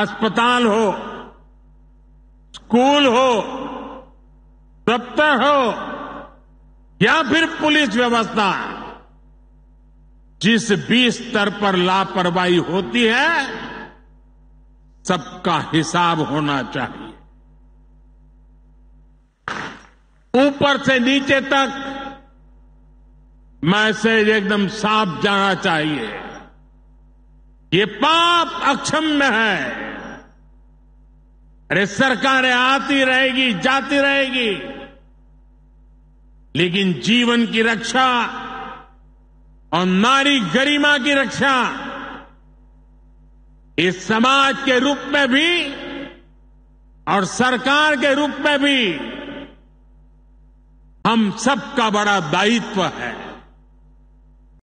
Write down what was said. अस्पताल हो, स्कूल हो, दफ्तर हो या फिर पुलिस व्यवस्था, जिस भी स्तर पर लापरवाही होती है सबका हिसाब होना चाहिए। ऊपर से नीचे तक मैसेज एकदम साफ जाना चाहिए, ये पाप अक्षम्य है। अरे सरकारें आती रहेगी, जाती रहेगी, लेकिन जीवन की रक्षा और नारी गरिमा की रक्षा इस समाज के रूप में भी और सरकार के रूप में भी हम सबका बड़ा दायित्व है।